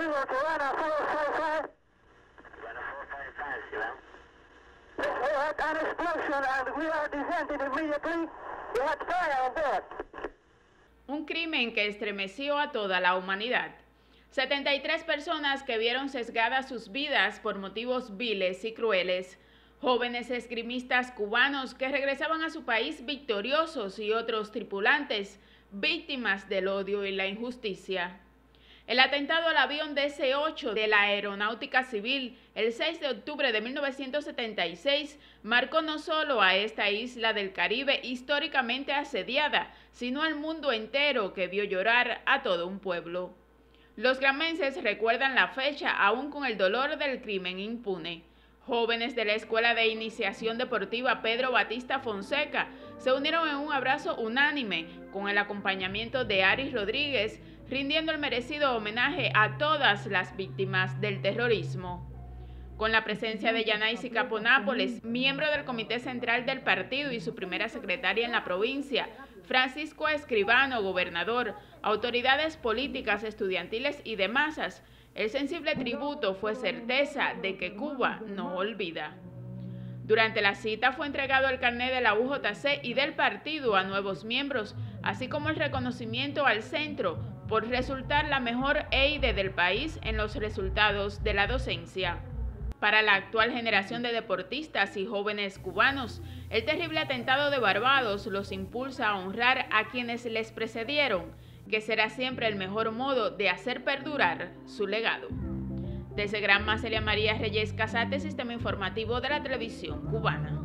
Lima, Cubana, 455. Cubana, 455, Cubana. We had an explosion and we are descending immediately. We had fire on board. Un crimen que estremeció a toda la humanidad. 73 personas que vieron sesgadas sus vidas por motivos viles y crueles. Jóvenes esgrimistas cubanos que regresaban a su país victoriosos y otros tripulantes, víctimas del odio y la injusticia. El atentado al avión DC-8 de la Aeronáutica Civil el 6 de octubre de 1976 marcó no solo a esta isla del Caribe históricamente asediada, sino al mundo entero que vio llorar a todo un pueblo. Los gramenses recuerdan la fecha aún con el dolor del crimen impune. Jóvenes de la Escuela de Iniciación Deportiva Pedro Batista Fonseca se unieron en un abrazo unánime con el acompañamiento de Aris Rodríguez, rindiendo el merecido homenaje a todas las víctimas del terrorismo. Con la presencia de Yanaysi Caponápoles, miembro del Comité Central del Partido y su primera secretaria en la provincia, Francisco Escribano, gobernador, autoridades políticas, estudiantiles y de masas, el sensible tributo fue certeza de que Cuba no olvida. Durante la cita fue entregado el carnet de la UJC y del partido a nuevos miembros, así como el reconocimiento al centro por resultar la mejor EIDE del país en los resultados de la docencia. Para la actual generación de deportistas y jóvenes cubanos, el terrible atentado de Barbados los impulsa a honrar a quienes les precedieron, que será siempre el mejor modo de hacer perdurar su legado. Desde Granma, Celia María Reyes Casate, Sistema Informativo de la Televisión Cubana.